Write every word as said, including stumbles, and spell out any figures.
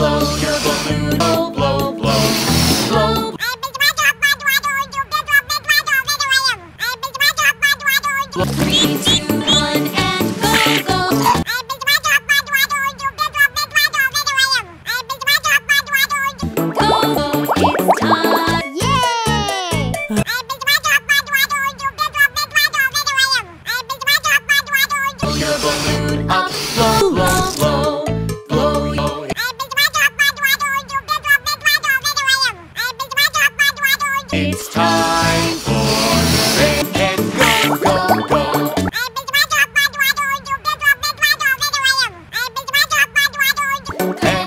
blow your balloon, blow, blow, blow, blow. Three, two, one, and go, go. Go, go, it's time. It's time for ring and go, go, go. And